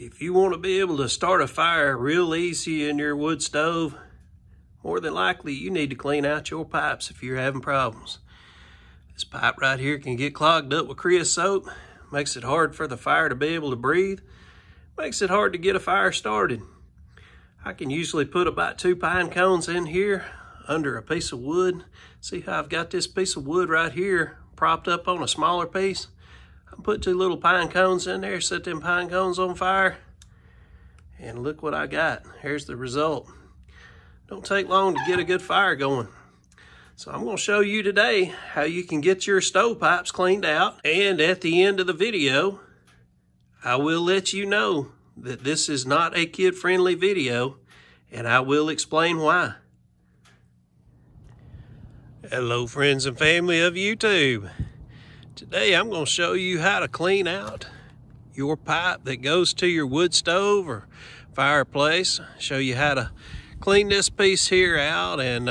If you want to be able to start a fire real easy in your wood stove, more than likely you need to clean out your pipes if you're having problems. This pipe right here can get clogged up with creosote, makes it hard for the fire to be able to breathe, makes it hard to get a fire started. I can usually put about 2 pine cones in here under a piece of wood. See how I've got this piece of wood right here propped up on a smaller piece? I put 2 little pine cones in there, set them pine cones on fire, and look what I got. Here's the result. Don't take long to get a good fire going. So I'm gonna show you today how you can get your stovepipes cleaned out, and at the end of the video, I will let you know that this is not a kid-friendly video, and I will explain why. Hello friends and family of YouTube. Today I'm going to show you how to clean out your pipe that goes to your wood stove or fireplace. Show you how to clean this piece here out and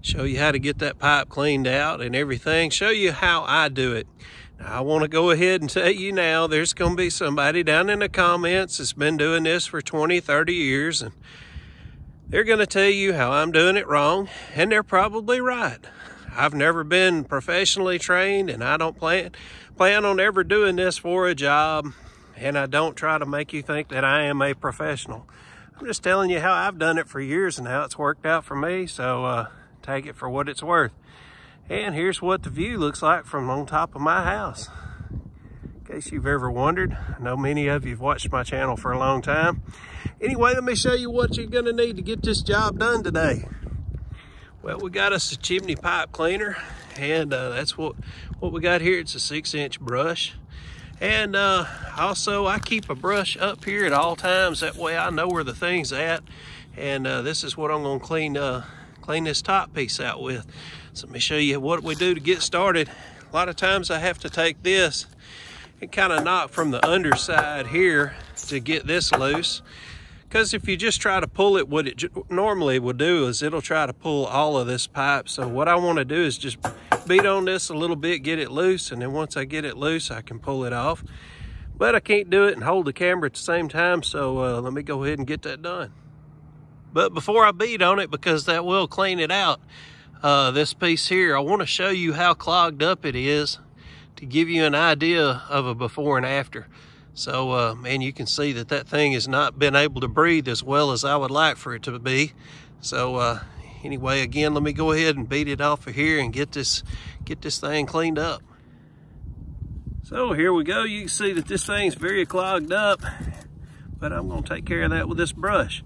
show you how to get that pipe cleaned out and everything. Show you how I do it. Now, I want to go ahead and tell you now, there's going to be somebody down in the comments that's been doing this for 20, 30 years, and they're going to tell you how I'm doing it wrong, and they're probably right. I've never been professionally trained, and I don't plan on ever doing this for a job, and I don't try to make you think that I am a professional. I'm just telling you how I've done it for years and how it's worked out for me, so take it for what it's worth. And here's what the view looks like from on top of my house. In case you've ever wondered, I know many of you have watched my channel for a long time. Anyway, let me show you what you're going to need to get this job done today. Well, we got us a chimney pipe cleaner, and that's what we got here. It's a 6-inch brush. And also, I keep a brush up here at all times. That way I know where the thing's at. And this is what I'm going to clean this top piece out with. So let me show you what we do to get started. A lot of times I have to take this and kind of knock from the underside here to get this loose. Because if you just try to pull it, what it normally will do is it'll try to pull all of this pipe. So what I want to do is just beat on this a little bit, get it loose, and then once I get it loose, I can pull it off. But I can't do it and hold the camera at the same time, so let me go ahead and get that done. But before I beat on it, because that will clean it out, this piece here, I want to show you how clogged up it is to give you an idea of a before and after. So, man, you can see that that thing has not been able to breathe as well as I would like for it to be. So, anyway, again, let me go ahead and beat it off of here and get this thing cleaned up. So, here we go. You can see that this thing's very clogged up, but I'm going to take care of that with this brush.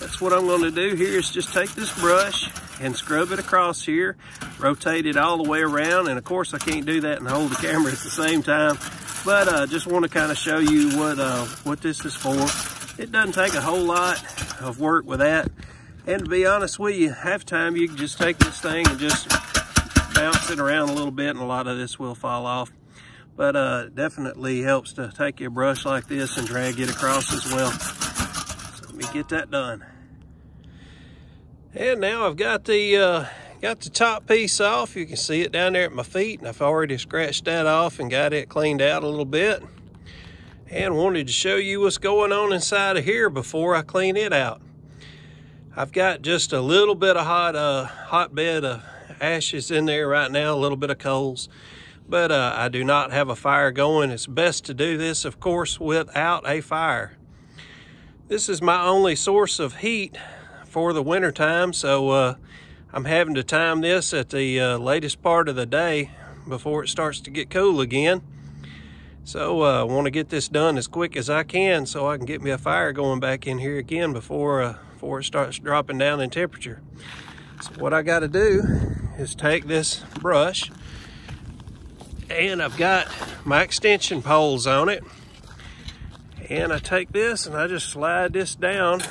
That's what I'm going to do here is just take this brush and scrub it across here, rotate it all the way around, and of course I can't do that and hold the camera at the same time, but I just want to kind of show you what this is for. It doesn't take a whole lot of work with that, and to be honest with you, half time you can just take this thing and just bounce it around a little bit and a lot of this will fall off, but definitely helps to take your brush like this and drag it across as well. So let me get that done. And now I've got the top piece off. You can see it down there at my feet, and I've already scratched that off and got it cleaned out a little bit. And wanted to show you what's going on inside of here before I clean it out. I've got just a little bit of hot bed of ashes in there right now, a little bit of coals. But I do not have a fire going. It's best to do this, of course, without a fire. This is my only source of heat for the winter time, so I'm having to time this at the latest part of the day before it starts to get cool again. So I want to get this done as quick as I can so I can get me a fire going back in here again before it starts dropping down in temperature. So what I got to do is take this brush, and I've got my extension poles on it, and I take this and I just slide this down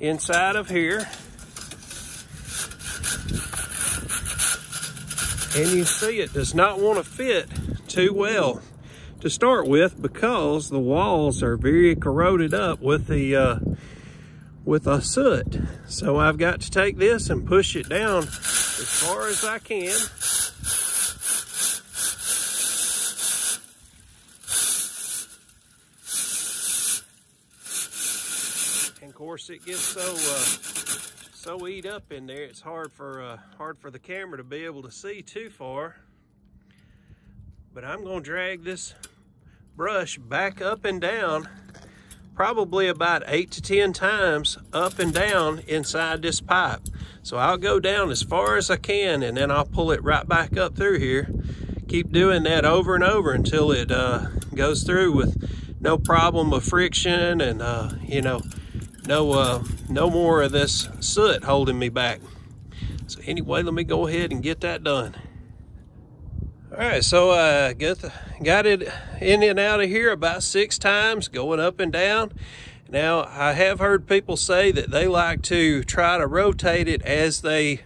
inside of here, and you see it does not want to fit too well to start with because the walls are very corroded up with a soot. So I've got to take this and push it down as far as I can. course, it gets so eat up in there, it's hard for the camera to be able to see too far. But I'm gonna drag this brush back up and down, probably about 8 to 10 times up and down inside this pipe. So I'll go down as far as I can, and then I'll pull it right back up through here. Keep doing that over and over until it goes through with no problem of friction, and you know, no more of this soot holding me back. So anyway, let me go ahead and get that done. All right, so I got it in and out of here about 6 times, going up and down. Now, I have heard people say that they like to try to rotate it as they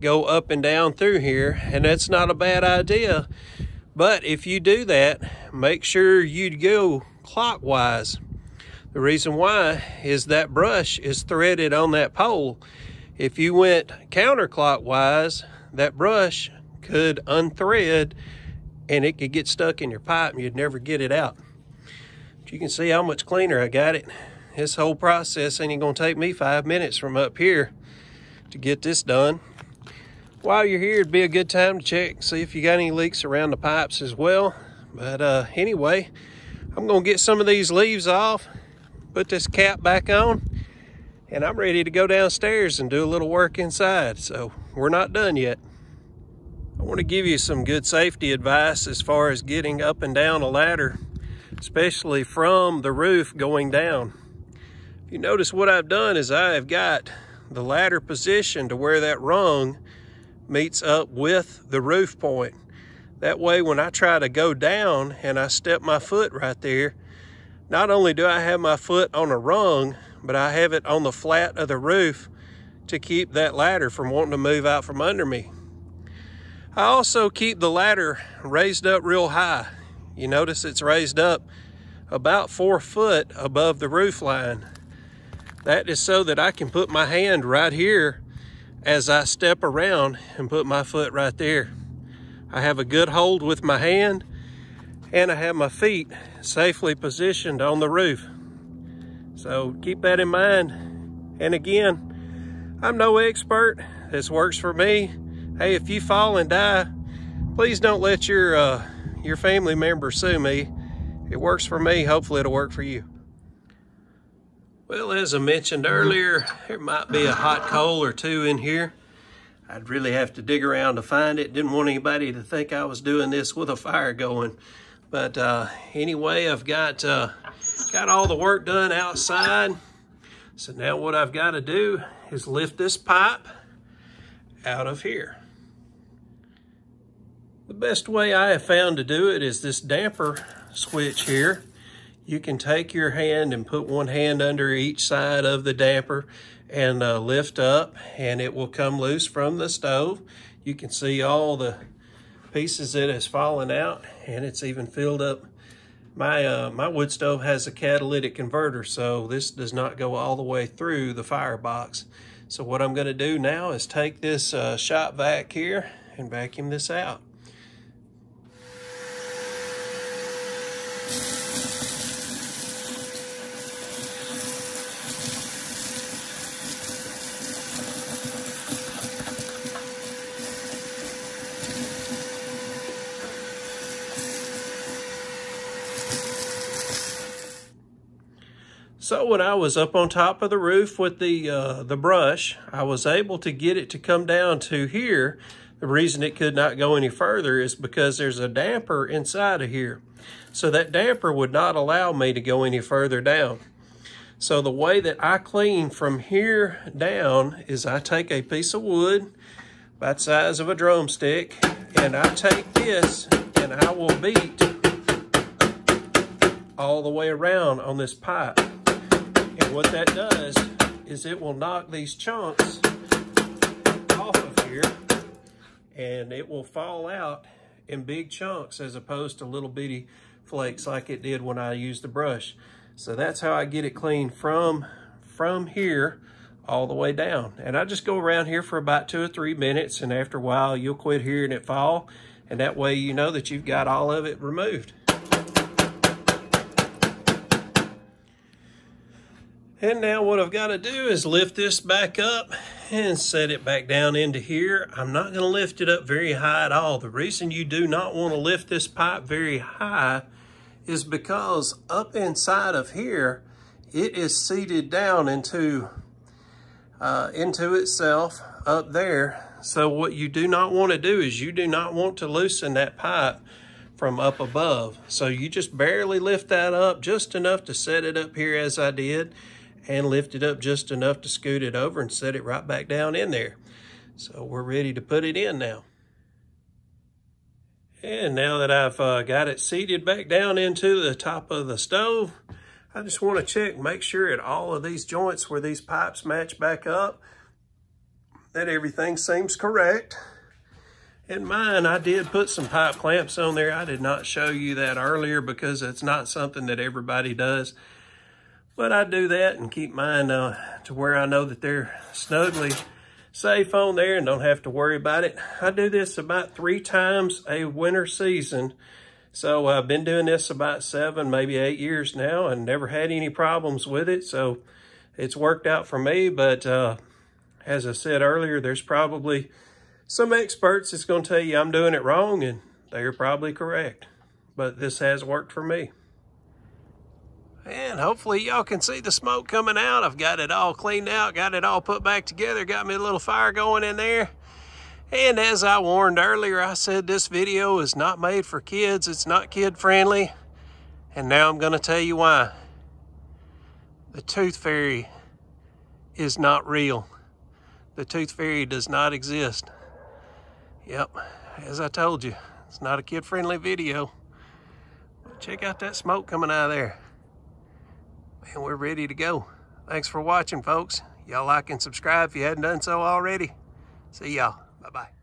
go up and down through here, and that's not a bad idea. But if you do that, make sure you go clockwise. The reason why is that brush is threaded on that pole. If you went counterclockwise, that brush could unthread and it could get stuck in your pipe and you'd never get it out. But you can see how much cleaner I got it. This whole process ain't gonna take me 5 minutes from up here to get this done. While you're here, it'd be a good time to check, see if you got any leaks around the pipes as well. But anyway, I'm gonna get some of these leaves off, put this cap back on, and I'm ready to go downstairs and do a little work inside. So we're not done yet. I want to give you some good safety advice as far as getting up and down a ladder, especially from the roof going down. If you notice, what I've done is I have got the ladder positioned to where that rung meets up with the roof point. That way, when I try to go down and I step my foot right there, not only do I have my foot on a rung, but I have it on the flat of the roof to keep that ladder from wanting to move out from under me. I also keep the ladder raised up real high. You notice it's raised up about 4 foot above the roof line. That is so that I can put my hand right here as I step around and put my foot right there. I have a good hold with my hand, and I have my feet safely positioned on the roof. So keep that in mind. And again, I'm no expert. This works for me. Hey, if you fall and die, please don't let your family member sue me. It works for me. Hopefully it'll work for you. Well, as I mentioned earlier, there might be a hot coal or two in here. I'd really have to dig around to find it. Didn't want anybody to think I was doing this with a fire going. But anyway, I've got all the work done outside. So now what I've got to do is lift this pipe out of here. The best way I have found to do it is this damper switch here. You can take your hand and put one hand under each side of the damper and lift up, and it will come loose from the stove. You can see all the pieces that has fallen out, and it's even filled up. My wood stove has a catalytic converter, so this does not go all the way through the firebox. So what I'm gonna do now is take this shop vac here and vacuum this out. So when I was up on top of the roof with the brush, I was able to get it to come down to here. The reason it could not go any further is because there's a damper inside of here. So that damper would not allow me to go any further down. So the way that I clean from here down is I take a piece of wood about the size of a drumstick, and I take this and I will beat all the way around on this pipe. And what that does is it will knock these chunks off of here, and it will fall out in big chunks as opposed to little bitty flakes like it did when I used the brush. So that's how I get it clean from here all the way down. And I just go around here for about 2 or 3 minutes, and after a while you'll quit hearing it fall, and that way you know that you've got all of it removed. And now what I've got to do is lift this back up and set it back down into here. I'm not going to lift it up very high at all. The reason you do not want to lift this pipe very high is because up inside of here, it is seated down into itself up there. So what you do not want to do is you do not want to loosen that pipe from up above. So you just barely lift that up just enough to set it up here as I did, and lift it up just enough to scoot it over and set it right back down in there. So we're ready to put it in now. And now that I've got it seated back down into the top of the stove, I just want to check, make sure at all of these joints where these pipes match back up, that everything seems correct. In mine, I did put some pipe clamps on there. I did not show you that earlier because it's not something that everybody does. But I do that and keep mine to where I know that they're snugly safe on there and don't have to worry about it. I do this about 3 times a winter season. So I've been doing this about 7, maybe 8 years now and never had any problems with it. So it's worked out for me. But as I said earlier, there's probably some experts is going to tell you I'm doing it wrong, and they are probably correct. But this has worked for me. And hopefully y'all can see the smoke coming out. I've got it all cleaned out, got it all put back together, got me a little fire going in there. And as I warned earlier, I said this video is not made for kids. It's not kid friendly. And now I'm going to tell you why. The Tooth Fairy is not real. The Tooth Fairy does not exist. Yep, as I told you, it's not a kid-friendly video. But check out that smoke coming out of there. Man, we're ready to go. Thanks for watching, folks. Y'all like and subscribe if you hadn't done so already. See y'all. Bye-bye.